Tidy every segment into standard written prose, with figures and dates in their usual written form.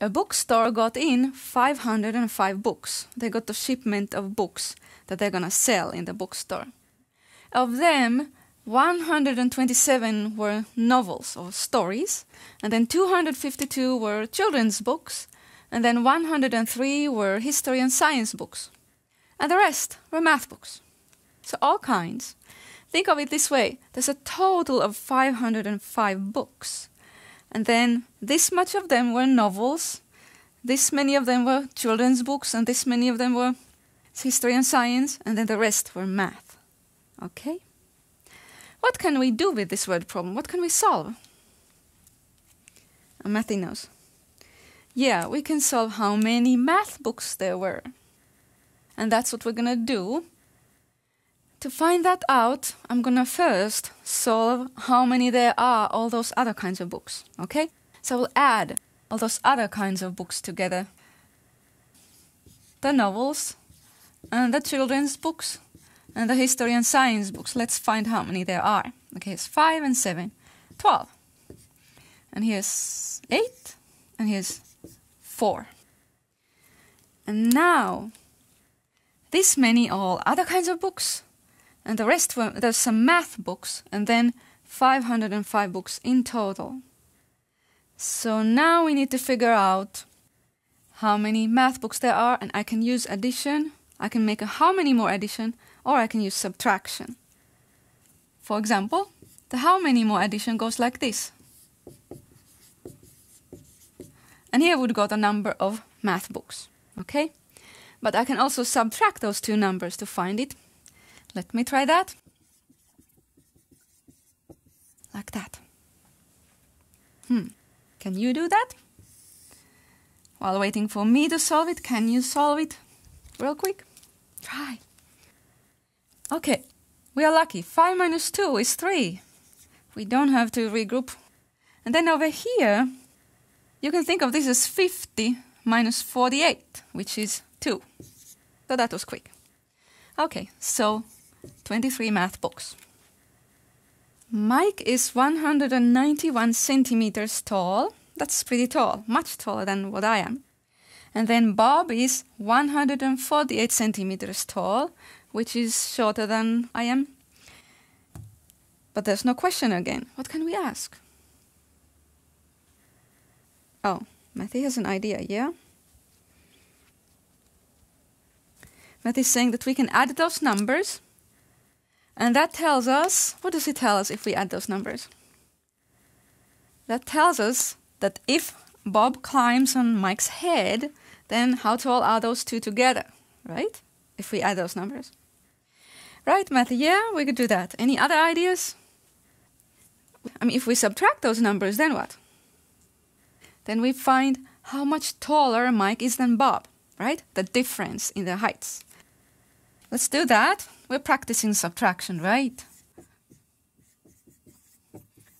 A bookstore got in 505 books. They got a shipment of books that they're gonna sell in the bookstore. Of them, 127 were novels or stories, and then 252 were children's books, and then 103 were history and science books, and the rest were math books. So all kinds. Think of it this way, there's a total of 505 books, and then this much of them were novels, this many of them were children's books, and this many of them were history and science, and then the rest were math. Okay? What can we do with this word problem? What can we solve? Matty knows. Yeah, we can solve how many math books there were. And that's what we're gonna do. To find that out, I'm gonna first solve how many there are all those other kinds of books, okay? So we'll add all those other kinds of books together. The novels, and the children's books, and the history and science books. Let's find how many there are. Okay, it's 5 and 7, 12. And here's 8, and here's 4. And now, this many all other kinds of books, and the rest were, there's some math books, and then 505 books in total. So now we need to figure out how many math books there are, and I can use addition. I can make a how many more addition, or I can use subtraction. For example, the how many more addition goes like this. And here we've got a number of math books, okay? But I can also subtract those two numbers to find it. Let me try that. Like that. Can you do that? While waiting for me to solve it, can you solve it real quick? Try. Okay, we are lucky. 5 minus 2 is 3. We don't have to regroup. And then over here, you can think of this as 50 minus 48, which is 2. So that was quick. Okay, so 23 math books. Mike is 191 centimeters tall. That's pretty tall, much taller than what I am. And then Bob is 148 centimeters tall, which is shorter than I am. But there's no question again. What can we ask? Oh, Matthew has an idea, yeah? Matthew is saying that we can add those numbers. And that tells us, what does it tell us if we add those numbers? That tells us that if Bob climbs on Mike's head, then how tall are those two together, right? If we add those numbers. Right, Matthew, yeah, we could do that. Any other ideas? I mean, if we subtract those numbers, then what? Then we find how much taller Mike is than Bob, right? The difference in their heights. Let's do that. We're practicing subtraction, right?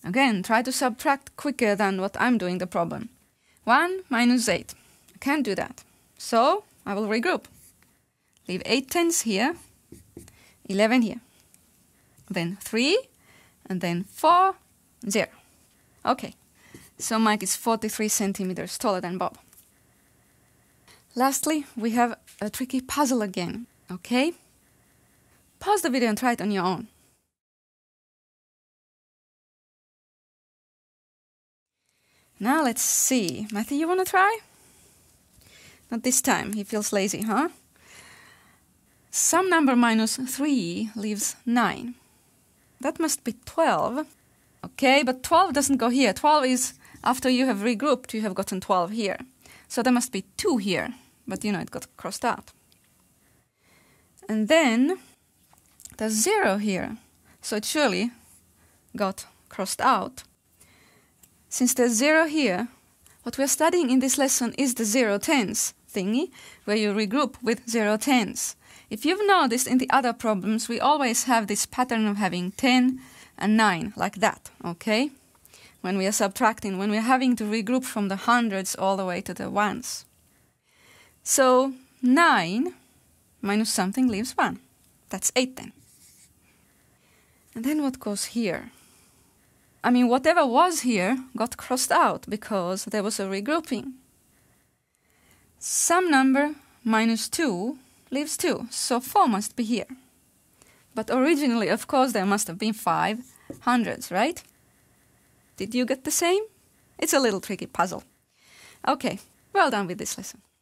Again, try to subtract quicker than what I'm doing the problem. 1 minus 8. I can't do that. So, I will regroup. Leave 8 tens here, 11 here. Then 3, and then 4, 0. Okay, so Mike is 43 centimeters taller than Bob. Lastly, we have a tricky puzzle again, okay? Pause the video and try it on your own. Now let's see. Matthew, you want to try? Not this time. He feels lazy, huh? Some number minus 3 leaves 9. That must be 12. Okay, but 12 doesn't go here. 12 is after you have regrouped, you have gotten 12 here. So there must be 2 here. But, you know, it got crossed out. And then there's 0 here. So it surely got crossed out. Since there's 0 here, what we're studying in this lesson is the 0 tens thingy, where you regroup with 0 tens. If you've noticed in the other problems, we always have this pattern of having 10 and 9, like that, okay? When we are subtracting, when we're having to regroup from the hundreds all the way to the ones. So 9 minus something leaves 1. That's 8 then. And then what goes here? I mean, whatever was here got crossed out because there was a regrouping. Some number minus 2 leaves 2, so 4 must be here. But originally, of course, there must have been 5 hundreds, right? Did you get the same? It's a little tricky puzzle. Okay, well done with this lesson.